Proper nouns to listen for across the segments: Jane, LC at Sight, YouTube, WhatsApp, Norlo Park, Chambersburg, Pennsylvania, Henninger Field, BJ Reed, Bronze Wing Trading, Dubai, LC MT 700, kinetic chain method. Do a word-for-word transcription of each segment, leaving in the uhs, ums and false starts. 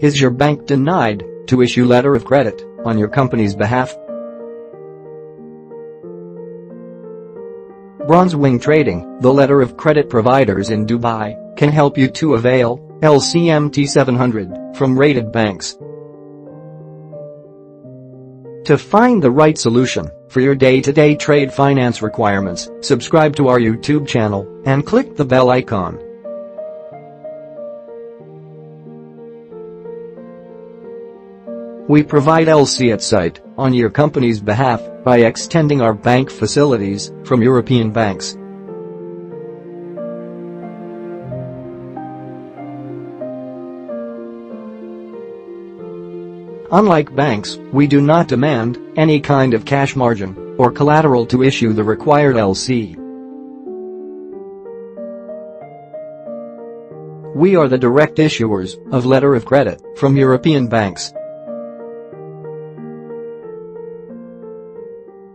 Is your bank denied to issue letter of credit on your company's behalf? Bronze Wing Trading, the letter of credit providers in Dubai, can help you to avail L C M T seven hundred from rated banks. To find the right solution for your day-to-day trade finance requirements, subscribe to our YouTube channel and click the bell icon. We provide L C at sight on your company's behalf by extending our bank facilities from European banks. Unlike banks, we do not demand any kind of cash margin or collateral to issue the required L C. We are the direct issuers of letter of credit from European banks.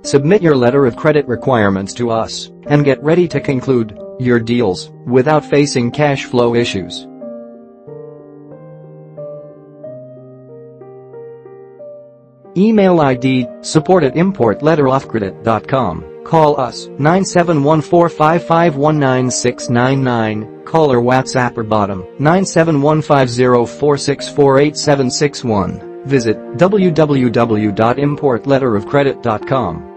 Submit your letter of credit requirements to us and get ready to conclude your deals without facing cash flow issues. Email I D support at import letter of credit dot com. Call us nine seven one four five five one nine six nine nine. Call or WhatsApp or bottom nine seven one five zero four six four eight seven six one. Visit w w w dot import letter of credit dot com.